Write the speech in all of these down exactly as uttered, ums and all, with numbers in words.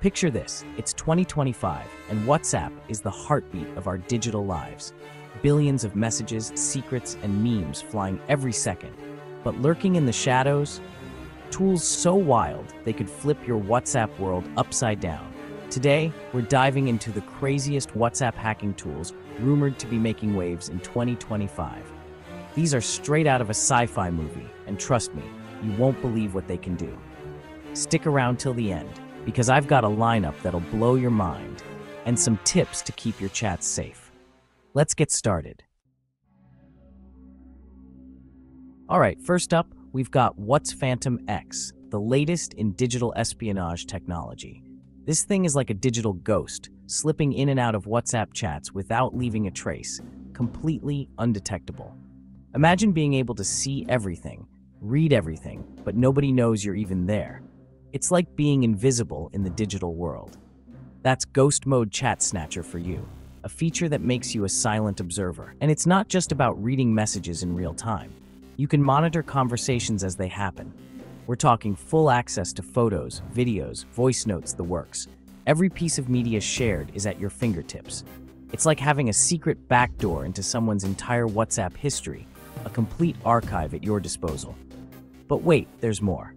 Picture this, it's twenty twenty-five, and WhatsApp is the heartbeat of our digital lives. Billions of messages, secrets, and memes flying every second. But lurking in the shadows, tools so wild they could flip your WhatsApp world upside down. Today, we're diving into the craziest WhatsApp hacking tools rumored to be making waves in twenty twenty-five. These are straight out of a sci-fi movie, and trust me, you won't believe what they can do. Stick around till the end, because I've got a lineup that'll blow your mind and some tips to keep your chats safe. Let's get started. All right, first up, we've got WhatsApp Phantom X, the latest in digital espionage technology. This thing is like a digital ghost, slipping in and out of WhatsApp chats without leaving a trace, completely undetectable. Imagine being able to see everything, read everything, but nobody knows you're even there. It's like being invisible in the digital world. That's Ghost Mode Chat Snatcher for you, a feature that makes you a silent observer. And it's not just about reading messages in real time. You can monitor conversations as they happen. We're talking full access to photos, videos, voice notes, the works. Every piece of media shared is at your fingertips. It's like having a secret backdoor into someone's entire WhatsApp history, a complete archive at your disposal. But wait, there's more.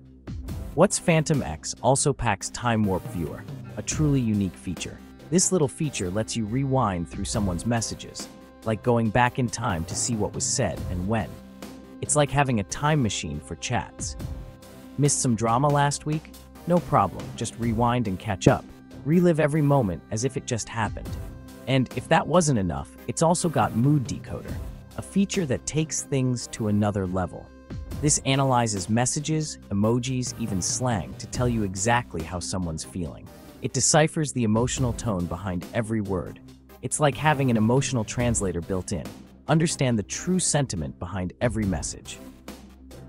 WhatsApp Phantom X also packs Time Warp Viewer, a truly unique feature. This little feature lets you rewind through someone's messages, like going back in time to see what was said and when. It's like having a time machine for chats. Missed some drama last week? No problem, just rewind and catch up. Relive every moment as if it just happened. And if that wasn't enough, it's also got Mood Decoder, a feature that takes things to another level. This analyzes messages, emojis, even slang to tell you exactly how someone's feeling. It deciphers the emotional tone behind every word. It's like having an emotional translator built in. Understand the true sentiment behind every message.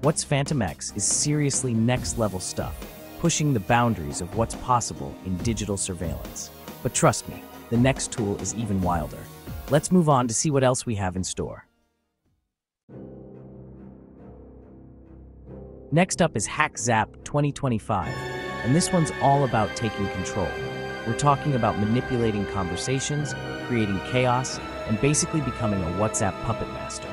WhatsApp Phantom X is seriously next-level stuff, pushing the boundaries of what's possible in digital surveillance. But trust me, the next tool is even wilder. Let's move on to see what else we have in store. Next up is Hack Zap twenty twenty-five, and this one's all about taking control. We're talking about manipulating conversations, creating chaos, and basically becoming a WhatsApp puppet master.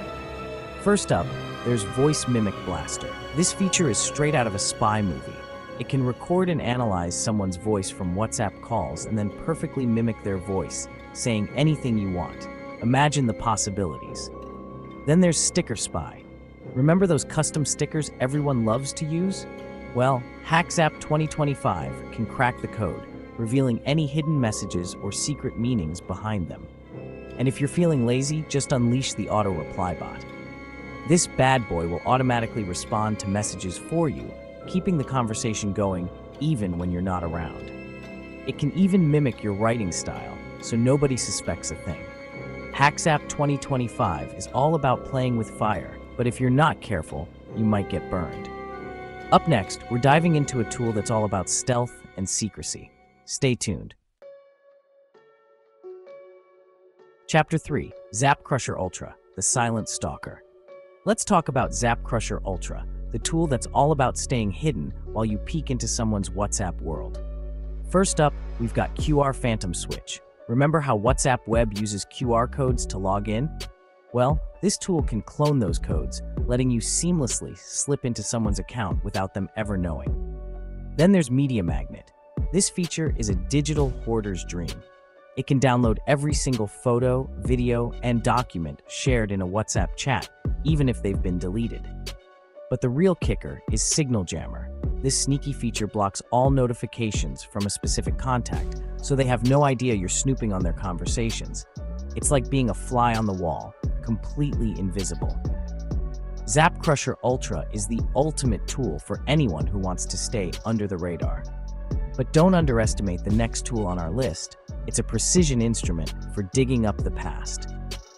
First up, there's Voice Mimic Blaster. This feature is straight out of a spy movie. It can record and analyze someone's voice from WhatsApp calls and then perfectly mimic their voice, saying anything you want. Imagine the possibilities. Then there's Sticker Spy. Remember those custom stickers everyone loves to use? Well, HacksApp twenty twenty-five can crack the code, revealing any hidden messages or secret meanings behind them. And if you're feeling lazy, just unleash the auto-reply bot. This bad boy will automatically respond to messages for you, keeping the conversation going even when you're not around. It can even mimic your writing style, so nobody suspects a thing. HacksApp twenty twenty-five is all about playing with fire, but if you're not careful, you might get burned. Up next, we're diving into a tool that's all about stealth and secrecy. Stay tuned. Chapter three, Zap Crusher Ultra, the Silent Stalker. Let's talk about Zap Crusher Ultra, the tool that's all about staying hidden while you peek into someone's WhatsApp world. First up, we've got Q R Phantom Switch. Remember how WhatsApp Web uses Q R codes to log in? Well, this tool can clone those codes, letting you seamlessly slip into someone's account without them ever knowing. Then there's Media Magnet. This feature is a digital hoarder's dream. It can download every single photo, video, and document shared in a WhatsApp chat, even if they've been deleted. But the real kicker is Signal Jammer. This sneaky feature blocks all notifications from a specific contact, so they have no idea you're snooping on their conversations. It's like being a fly on the wall, completely invisible. Zap Crusher Ultra is the ultimate tool for anyone who wants to stay under the radar. But don't underestimate the next tool on our list. It's a precision instrument for digging up the past.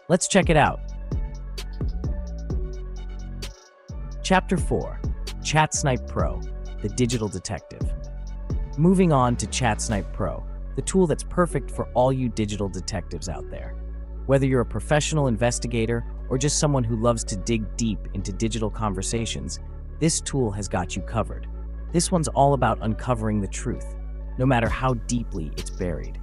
Let's check it out. Chapter four, Chat Snipe Pro, the Digital Detective. Moving on to Chat Snipe Pro, the tool that's perfect for all you digital detectives out there. Whether you're a professional investigator or just someone who loves to dig deep into digital conversations, this tool has got you covered. This one's all about uncovering the truth. no matter how deeply it's buried.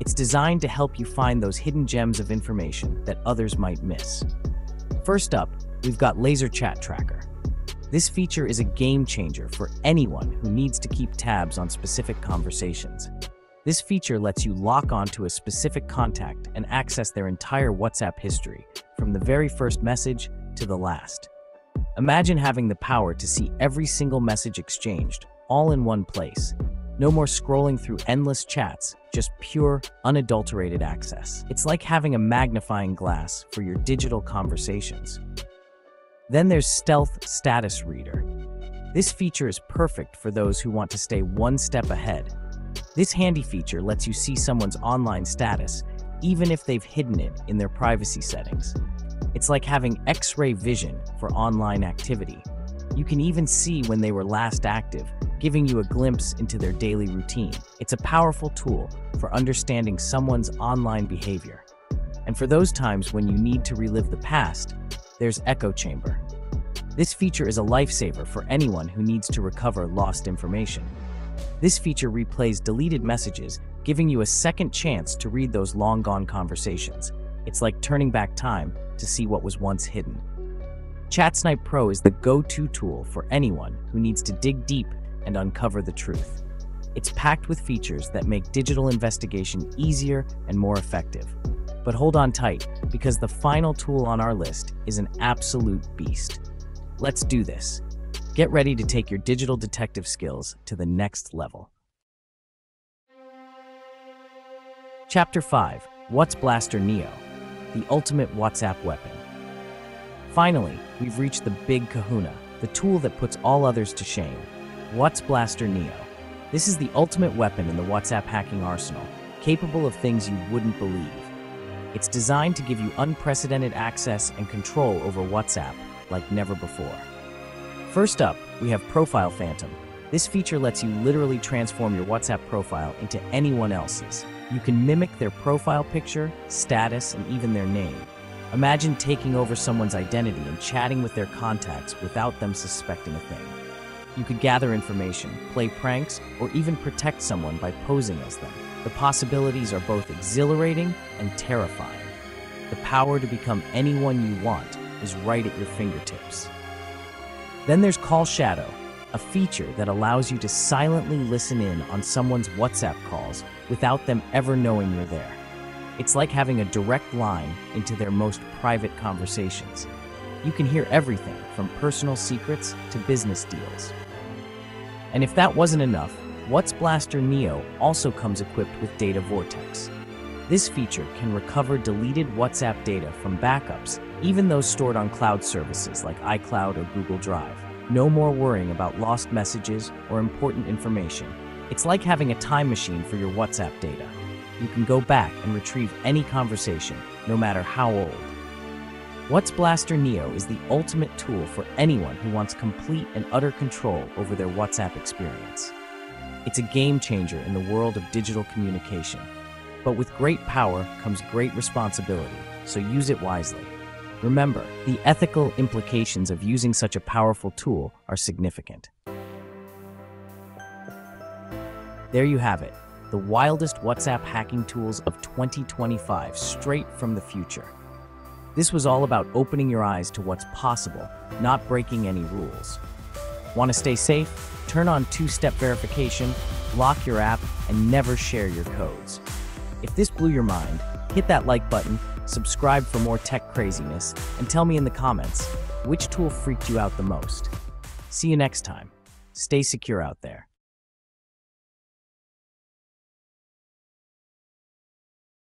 It's designed to help you find those hidden gems of information that others might miss. First up, we've got Laser Chat Tracker. This feature is a game changer for anyone who needs to keep tabs on specific conversations. This feature lets you lock onto a specific contact and access their entire WhatsApp history, from the very first message to the last. Imagine having the power to see every single message exchanged, all in one place. No more scrolling through endless chats, just pure, unadulterated access. It's like having a magnifying glass for your digital conversations. Then there's Stealth Status Reader. This feature is perfect for those who want to stay one step ahead. This handy feature lets you see someone's online status, even if they've hidden it in their privacy settings. It's like having X-ray vision for online activity. You can even see when they were last active, giving you a glimpse into their daily routine. It's a powerful tool for understanding someone's online behavior. And for those times when you need to relive the past, there's Echo Chamber. This feature is a lifesaver for anyone who needs to recover lost information. This feature replays deleted messages, giving you a second chance to read those long-gone conversations. It's like turning back time to see what was once hidden. Chat Snipe Pro is the go-to tool for anyone who needs to dig deep and uncover the truth. It's packed with features that make digital investigation easier and more effective. But hold on tight, because the final tool on our list is an absolute beast. Let's do this. Get ready to take your digital detective skills to the next level. Chapter five, WhatsApp Blaster Neo, the ultimate WhatsApp weapon. Finally, we've reached the big kahuna, the tool that puts all others to shame. WhatsApp Blaster Neo. This is the ultimate weapon in the WhatsApp hacking arsenal, capable of things you wouldn't believe. It's designed to give you unprecedented access and control over WhatsApp like never before. First up, we have Profile Phantom. This feature lets you literally transform your WhatsApp profile into anyone else's. You can mimic their profile picture, status, and even their name. Imagine taking over someone's identity and chatting with their contacts without them suspecting a thing. You could gather information, play pranks, or even protect someone by posing as them. The possibilities are both exhilarating and terrifying. The power to become anyone you want is right at your fingertips. Then there's Call Shadow, a feature that allows you to silently listen in on someone's WhatsApp calls without them ever knowing you're there. It's like having a direct line into their most private conversations. You can hear everything from personal secrets to business deals. And if that wasn't enough, WhatsApp Blaster Neo also comes equipped with Data Vortex. This feature can recover deleted WhatsApp data from backups, even those stored on cloud services like iCloud or Google Drive. No more worrying about lost messages or important information. It's like having a time machine for your WhatsApp data. You can go back and retrieve any conversation, no matter how old. WhatsApp Blaster Neo is the ultimate tool for anyone who wants complete and utter control over their WhatsApp experience. It's a game changer in the world of digital communication. But with great power comes great responsibility, so use it wisely. Remember, the ethical implications of using such a powerful tool are significant. There you have it, the wildest WhatsApp hacking tools of twenty twenty-five, straight from the future. This was all about opening your eyes to what's possible, not breaking any rules. Want to stay safe? Turn on two-step verification, lock your app, and never share your codes. If this blew your mind, hit that like button, subscribe for more tech craziness, and tell me in the comments, which tool freaked you out the most? See you next time. Stay secure out there.